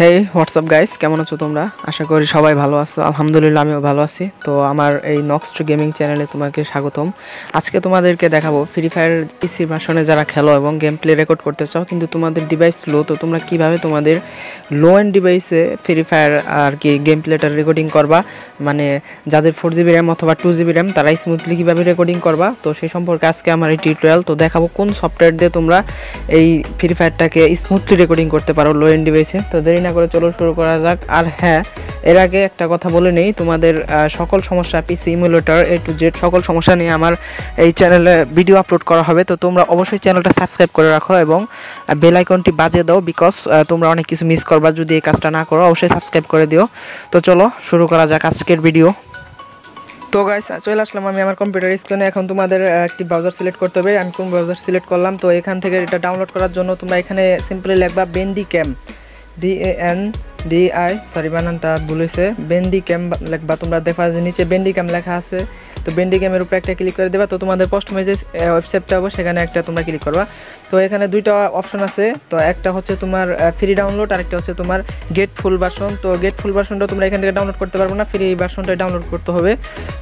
হেই WhatsApp guys, কেমন আছো তোমরা? আশা করি সবাই ভালো আছো। আলহামদুলিল্লাহ আমিও ভালো আছি। তো আমার এই নক্স গেমিং চ্যানেলে তোমাকে স্বাগতম। আজকে তোমাদেরকে দেখাবো ফ্রি ফায়ার পিসি ভার্সনে যারা খেলো এবং গেম প্লে রেকর্ড করতে চাও কিন্তু তোমাদের ডিভাইস লো, তো তোমরা কীভাবে তোমাদের লো এন্ড ডিভাইসে ফ্রি ফায়ার আর কি গেম প্লেটা রেকর্ডিং করবা, মানে যাদের 4 GB র্যাম অথবা 2 GB র্যাম তারা স্মুথলি কীভাবে রেকর্ডিং করবা, তো সেই সম্পর্কে আজকে আমার এই টিউটোরিয়াল। তো দেখাবো কোন সফটওয়্যার দিয়ে তোমরা এই ফ্রি ফায়ারটাকে স্মুথলি রেকর্ডিং করতে পারো লো এন্ড ডিভাইসে। তো না করে চলো শুরু করা যাক। আর হ্যাঁ, এর আগে একটা কথা বলে নেই, তোমাদের সকল সমস্যা PC emulator A to Z সকল সমস্যা নিয়ে আমার এই চ্যানেলে ভিডিও আপলোড করা হবে। তো তোমরা অবশ্যই চ্যানেলটা সাবস্ক্রাইব করে রাখো এবং বেল আইকনটি বাজিয়ে দাও, বিকজ তোমরা অনেক কিছু মিস করবা যদি এই কাজটা না করো। অবশ্যই সাবস্ক্রাইব করে দিও। তো চলো শুরু করা যাক আজকের ভিডিও। তো গাইস, চলে আসলাম আমি আমার কম্পিউটার স্ক্রিনে। এখন তোমাদের একটি ব্রাউজার সিলেক্ট করতে হবে। আমি কোন ব্রাউজার সিলেক্ট করলাম। তো এখান থেকে এটা ডাউনলোড করার জন্য তোমরা এখানে সিম্পলি লিখবা Bandicam, BANDI, সরি বানানটা ভুল হয়েছে, Bandicam লিখবা। তোমরা দেখা যে নিচে Bandicam লেখা আছে, তো Bandicam এর উপরে একটা ক্লিক করে দেবা। তো তোমাদের কাস্টমাইজের ওয়েবসাইটটা হবে, সেখানে একটা তোমরা ক্লিক করবা। তো এখানে দুইটা অপশন আছে, তো একটা হচ্ছে তোমার ফ্রি ডাউনলোড, আরেকটা হচ্ছে তোমার গেট ফুল ভার্সন। তো গেট ফুল ভার্সনটা তোমরা এখান থেকে ডাউনলোড করতে পারবো না, ফ্রি ভার্সনটা ডাউনলোড করতে হবে।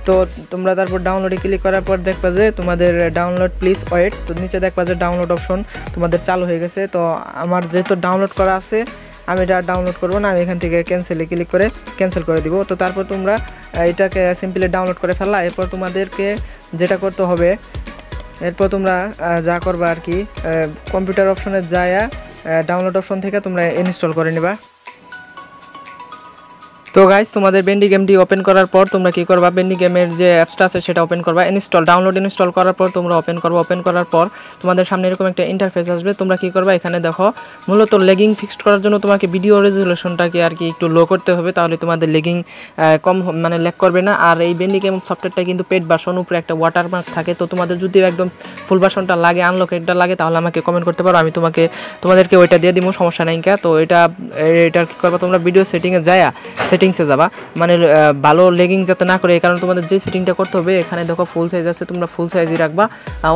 তো তোমরা তারপর ডাউনলোডে ক্লিক করার পর দেখবা যে তোমাদের ডাউনলোড প্লিজ ওয়েট, তো নিচে দেখবা যে ডাউনলোড অপশন তোমাদের চালু হয়ে গেছে। তো আমার যেহেতু ডাউনলোড করা আছে আমি এটা ডাউনলোড করবো না, আমি এখান থেকে ক্যান্সেলে ক্লিক করে ক্যান্সেল করে দিব। তো তারপর তোমরা এটাকে সিম্পলি ডাউনলোড করে ফেললা। এরপর তোমাদেরকে যেটা করতে হবে, এরপর তোমরা যা করবা আর কি, কম্পিউটার অপশনে যায়া ডাউনলোড অপশন থেকে তোমরা ইনস্টল করে নেবা। তো গাইজ, তোমাদের Bandicamটি ওপেন করার পর তোমরা কী করবা, Bandicam-এর যে অ্যাপসটা আছে সেটা ওপেন করবা, ইনস্টল ডাউনলোড ইনস্টল করার পর তোমরা ওপেন করবা। ওপেন করার পর তোমাদের সামনে এরকম একটা ইন্টারফেস আসবে। তোমরা কী করবা, এখানে দেখো মূলত লেগিং ফিক্সড করার জন্য তোমাকে ভিডিও রেজুলেশনটাকে আর কি একটু লো করতে হবে, তাহলে তোমাদের লেগিং কম মানে লেগ করবে না। আর এই Bandicam সফটওয়্যারটা কিন্তু পেড ভার্সন, উপরে একটা ওয়াটারমার্ক থাকে। তো তোমাদের যদি একদম ফুল ভার্সনটা লাগে, আনলকেডটা লাগে, তাহলে আমাকে কমেন্ট করতে পারো, আমি তোমাদেরকে ওইটা দিয়ে দিব, সমস্যা নাই। তো এটা কী করবা, তোমরা ভিডিও সেটিংয়ে যায়া সেটিংসে যাবা, মানে ভালো লেগিং যাতে না করে, এই কারণে তোমাদের যে সেটিংটা করতে হবে এখানে দেখো ফুল সাইজ আছে, তোমরা ফুল সাইজই রাখবা,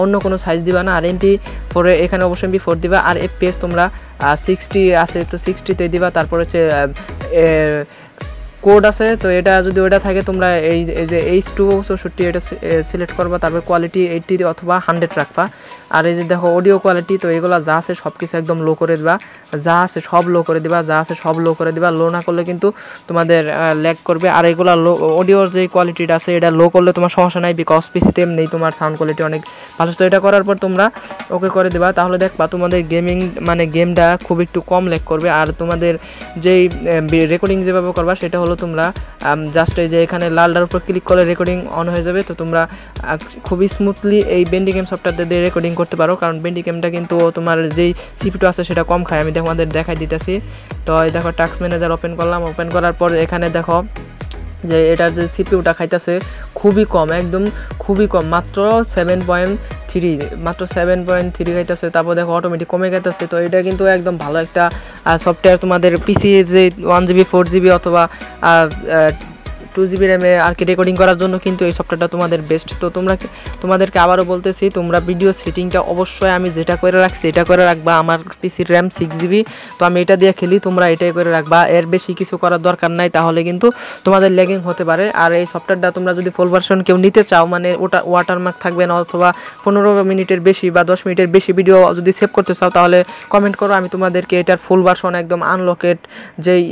অন্য কোনো সাইজ দিবা না। আর MP4 এখানে অবশ্যই MP4 দিবা। আর FPS তোমরা 60 আছে, তো 60-তে দিবা। তারপর হচ্ছে কোড আছে, তো এটা যদি ওটা থাকে তোমরা এই যে H264 এটা সিলেক্ট করবা। তারপরে কোয়ালিটি 80 অথবা 100 রাখবা। আর এই যে দেখো অডিও কোয়ালিটি, তো এগুলো যা আছে সব কিছু একদম লো করে দেবা, যা আছে সব লো করে দেবা। লো না করলে কিন্তু তোমাদের ল্যাগ করবে। আর এগুলো লো, অডিওর যে কোয়ালিটিটা আছে এটা লো করলে তোমার সমস্যা নাই, বিকজ পিসিতে এমনিই তোমার সাউন্ড কোয়ালিটি অনেক ভালো। তো এটা করার পর তোমরা ওকে করে দেবা, তাহলে দেখবা তোমাদের গেমিং মানে গেমটা খুব একটু কম ল্যাগ করবে। আর তোমাদের যেই রেকর্ডিং যেভাবে করবা সেটা হলো তোমরা জাস্ট এই যে এখানে লালটার উপর ক্লিক করলে রেকর্ডিং অন হয়ে যাবে। তো তোমরা খুবই স্মুথলি এই Bandicam সফটওয়্যার দিয়ে রেকর্ডিং করতে পারো, কারণ Bandicamটা কিন্তু তোমার যেই CPU আছে সেটা কম খায়। আমি তোমাদের দেখাই দিতেছি। তো এই দেখো টাস্ক ম্যানেজার ওপেন করলাম। ওপেন করার পর এখানে দেখো যে এটার যে CPUটা খাইতেছে খুবই কম, একদম খুবই কম, মাত্র 7.3 খাইতেছে। তারপর দেখো অটোমেটিক কমে খাইতেছে। তো এটা কিন্তু একদম ভালো একটা সফটওয়্যার। তোমাদের পিসি যে 1 GB 4 GB অথবা 2 GB র্যামে আর কি রেকর্ডিং করার জন্য কিন্তু এই সফটওয়্যারটা তোমাদের বেস্ট। তো তোমাদেরকে আবারও বলতেছি, তোমরা ভিডিও সেটিংটা অবশ্যই আমি যেটা করে রাখছি এটা করে রাখবা। আমার পিসির র্যাম 6 GB, তো আমি এটা দিয়ে খেলি, তোমরা এটাই করে রাখবা, এর বেশি কিছু করার দরকার নাই, তাহলে কিন্তু তোমাদের ল্যাগিং হতে পারে। আর এই সফটওয়্যারটা তোমরা যদি ফুল ভার্সন কেউ নিতে চাও, মানে ওটা ওয়াটারমার্ক থাকবে না, অথবা 15 মিনিটের বেশি বা 10 মিনিটের বেশি ভিডিও যদি সেভ করতে চাও, তাহলে কমেন্ট করো, আমি তোমাদেরকে এটার ফুল ভার্সন একদম আনলকেড যেই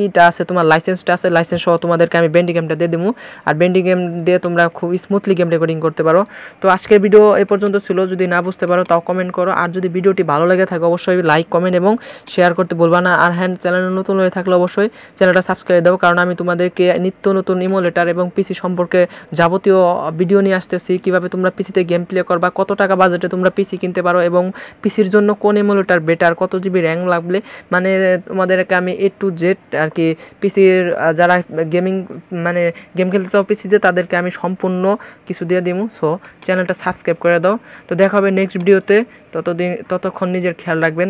ইটা আছে তোমার লাইসেন্সটা আছে, লাইসেন্স সহ তোমাদেরকে আমি Bandicamটা দিয়ে দেবো। আর Bandicam দিয়ে তোমরা খুব স্মুথলি গেম রেকর্ডিং করতে পারো। তো আজকের ভিডিও এ পর্যন্ত ছিল। যদি না বুঝতে পারো তাও কমেন্ট করো। আর যদি ভিডিওটি ভালো লাগে থাকে অবশ্যই লাইক, কমেন্ট এবং শেয়ার করতে ভুলবা না। আর হ্যাঁ, চ্যানেলে নতুন হয়ে থাকলে অবশ্যই চ্যানেলটা সাবস্ক্রাইব দাও, কারণ আমি তোমাদেরকে নিত্য নতুন ইমুলেটর এবং পিসি সম্পর্কে যাবতীয় ভিডিও নিয়ে আসতেছি। কীভাবে তোমরা পিসিতে গেম প্লে করবা, কত টাকা বাজেটে তোমরা পিসি কিনতে পারো এবং পিসির জন্য কোন ইমুলেটর বেটার, কত জিবি র্যাম লাগবে, মানে তোমাদেরকে আমি A to Z আর কি পিসির যারা গেমিং মানে গেম খেলতে চাও পিসিতে তাদেরকে আমি সম্পূর্ণ কিছু দিয়ে দিব। সো চ্যানেলটা সাবস্ক্রাইব করে দাও। তো দেখা হবে নেক্সট ভিডিওতে। ততক্ষণ নিজের খেয়াল রাখবেন।